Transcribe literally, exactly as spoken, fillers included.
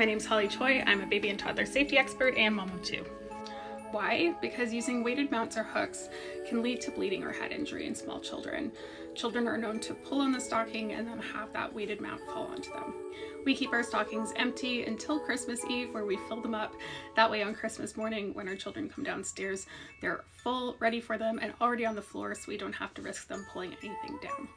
My name's Holly Choi. I'm a baby and toddler safety expert and mom of two. Why? Because using weighted mounts or hooks can lead to bleeding or head injury in small children. Children are known to pull on the stocking and then have that weighted mount fall onto them. We keep our stockings empty until Christmas Eve, where we fill them up. That way on Christmas morning when our children come downstairs, they're full, ready for them, and already on the floor, so we don't have to risk them pulling anything down.